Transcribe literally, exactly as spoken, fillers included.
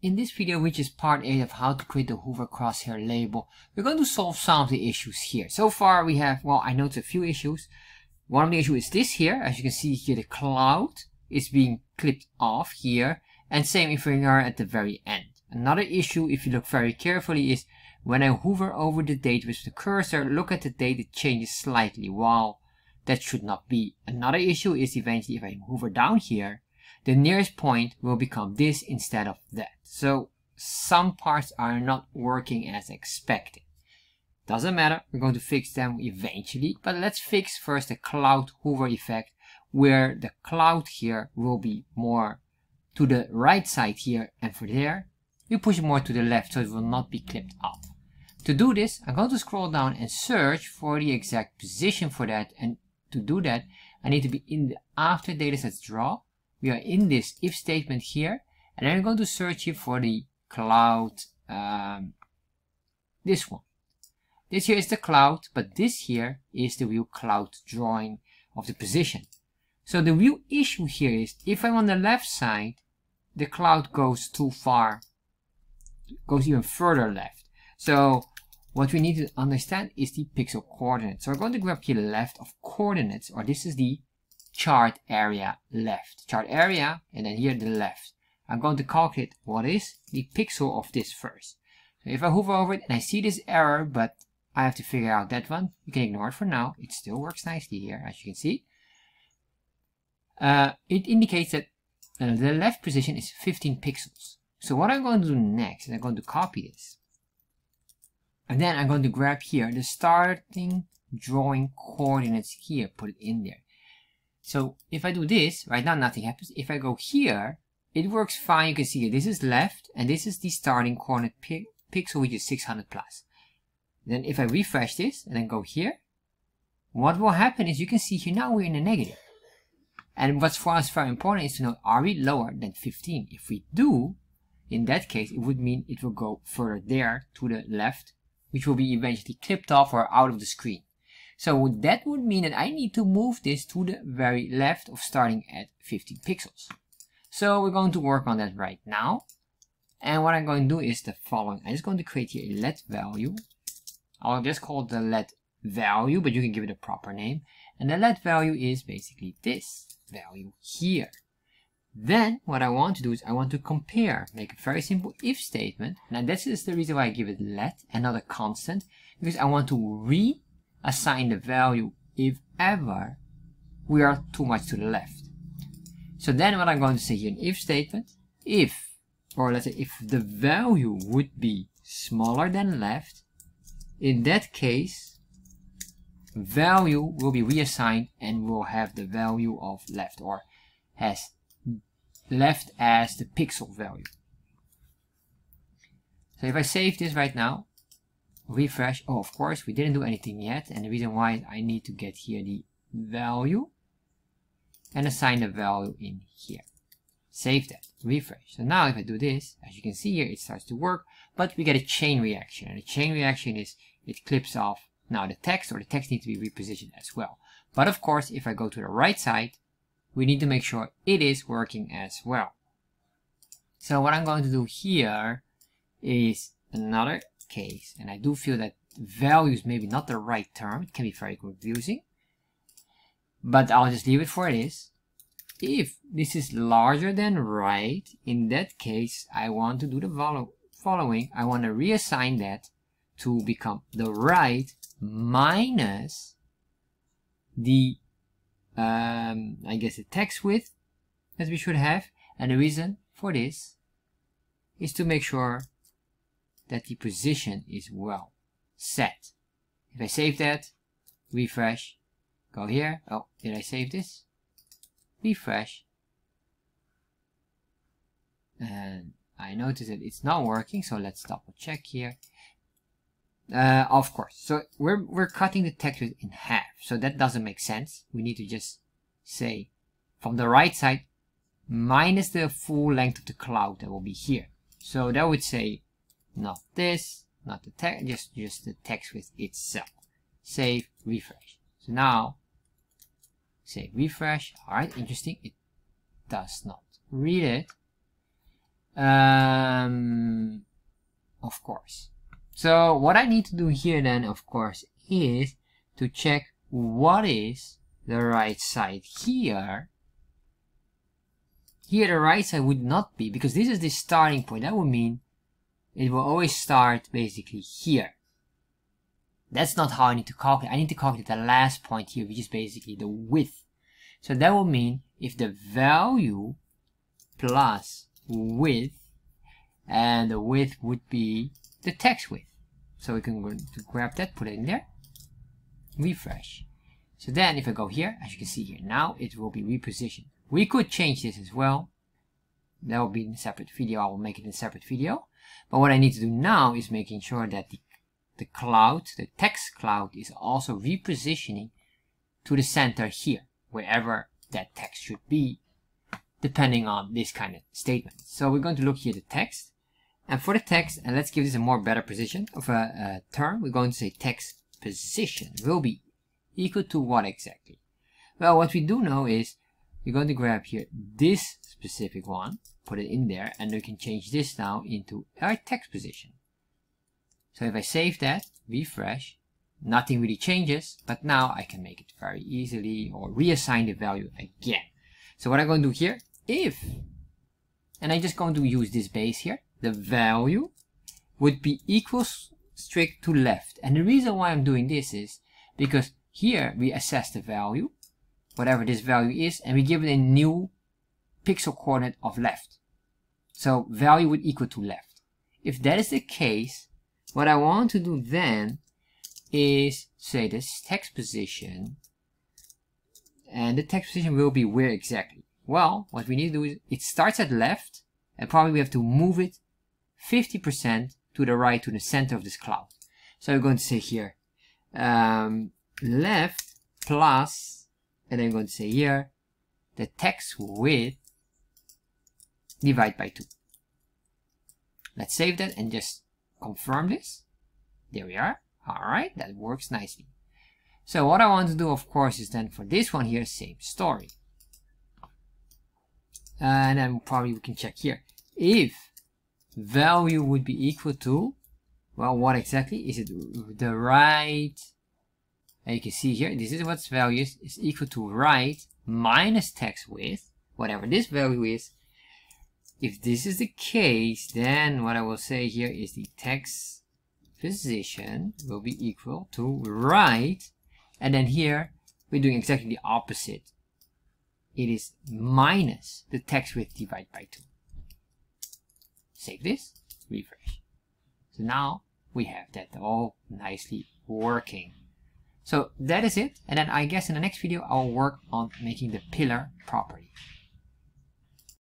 In this video, which is part eight of how to create the hover crosshair label, we're going to solve some of the issues here. So far we have, well, I noticed a few issues. One of the issues is this here. As you can see here, the cloud is being clipped off here, and same if we are at the very end. Another issue, if you look very carefully, is when I hover over the date with the cursor, look at the date, it changes slightly. Well, that should not be. Another issue is eventually if I hover down here, the nearest point will become this instead of that. So some parts are not working as expected. Doesn't matter, we're going to fix them eventually, but let's fix first the cloud hover effect, where the cloud here will be more to the right side here, and for there you push it more to the left so it will not be clipped up. To do this, I'm going to scroll down and search for the exact position for that, and to do that I need to be in the after datasets draw. We are in this if statement here, and then I'm going to search here for the cloud, um, this one. This here is the cloud, but this here is the real cloud drawing of the position. So the real issue here is, if I'm on the left side, the cloud goes too far, goes even further left. So what we need to understand is the pixel coordinates. So we're going to grab here left of coordinates, or this is the chart area left, chart area, and then here the left. I'm going to calculate what is the pixel of this first. So if I hover over it and I see this error, but I have to figure out that one, you can ignore it for now. It still works nicely here, as you can see. Uh, it indicates that uh, the left position is fifteen pixels. So what I'm going to do next is I'm going to copy this, and then I'm going to grab here the starting drawing coordinates here, put it in there. So if I do this, right now nothing happens. If I go here, it works fine. You can see here, this is left, and this is the starting coordinate pi pixel, which is six hundred plus. Then if I refresh this and then go here, what will happen is you can see here now we're in the negative. And what's for us very important is to know, are we lower than fifteen? If we do, in that case, it would mean it will go further there to the left, which will be eventually clipped off or out of the screen. So that would mean that I need to move this to the very left of starting at fifteen pixels. So we're going to work on that right now. And what I'm going to do is the following. I'm just going to create here a let value. I'll just call it the let value, but you can give it a proper name. And the let value is basically this value here. Then what I want to do is I want to compare, make a very simple if statement. Now this is the reason why I give it let and not a constant, because I want to re assign the value if ever we are too much to the left. So then what I'm going to say here in if statement, if, or let's say if the value would be smaller than left, in that case value will be reassigned and will have the value of left, or has left as the pixel value. So if I save this right now, refresh, oh of course we didn't do anything yet, and the reason why is I need to get here the value and assign the value in here. Save that, refresh. So now if I do this, as you can see here, it starts to work, but we get a chain reaction, and the chain reaction is it clips off now the text, or the text needs to be repositioned as well. But of course if I go to the right side, we need to make sure it is working as well. So what I'm going to do here is another case, and I do feel that value is maybe not the right term, it can be very confusing, but I'll just leave it for it is. If this is larger than right, in that case I want to do the following. I want to reassign that to become the right minus the um, I guess the text width that we should have, and the reason for this is to make sure that the position is well set. If I save that, refresh, go here, oh, did I save this? Refresh. And I noticed that it's not working, so let's double check here. Uh, of course, so we're, we're cutting the text width in half, so that doesn't make sense. We need to just say, from the right side, minus the full length of the cloud that will be here. So that would say, not this, not the text, just, just the text width itself. Save, refresh. So now, save, refresh. Alright, interesting. It does not read it. um, of course. So what I need to do here then, of course, is to check what is the right side here. Here the right side would not be, because this is the starting point. That would mean it will always start basically here. That's not how I need to calculate. I need to calculate the last point here, which is basically the width. So that will mean if the value plus width, and the width would be the text width. So we can go to grab that, put it in there, refresh. So then if I go here, as you can see here, now it will be repositioned. We could change this as well. That will be in a separate video. I will make it in a separate video. But what I need to do now is making sure that the, the cloud, the text cloud, is also repositioning to the center here, wherever that text should be, depending on this kind of statement. So we're going to look here at the text. And for the text, and let's give this a more better position of a, a term, we're going to say text position will be equal to what exactly? Well, what we do know is we're going to grab here this specific one, put it in there, and we can change this now into our text position. So if I save that, refresh, nothing really changes, but now I can make it very easily or reassign the value again. So what I'm going to do here, if, and I'm just going to use this base here, the value would be equal strict to left. And the reason why I'm doing this is because here we assess the value, whatever this value is, and we give it a new pixel coordinate of left. So value would equal to left. If that is the case, what I want to do then is say this text position, and the text position will be where exactly? Well, what we need to do is it starts at left, and probably we have to move it fifty percent to the right, to the center of this cloud. So we're going to say here, um, left plus, and I'm going to say here, the text width divided by two. Let's save that and just confirm this. There we are. All right, that works nicely. So what I want to do, of course, is then for this one here, same story. And then probably we can check here. If value would be equal to, well, what exactly? Is it the right? And you can see here, this is what's value is, is equal to right minus text width, whatever this value is. If this is the case, then what I will say here is the text position will be equal to right. And then here, we're doing exactly the opposite. It is minus the text width divided by two. Save this, refresh. So now we have that all nicely working. So that is it. And then I guess in the next video, I'll work on making the pillar properly.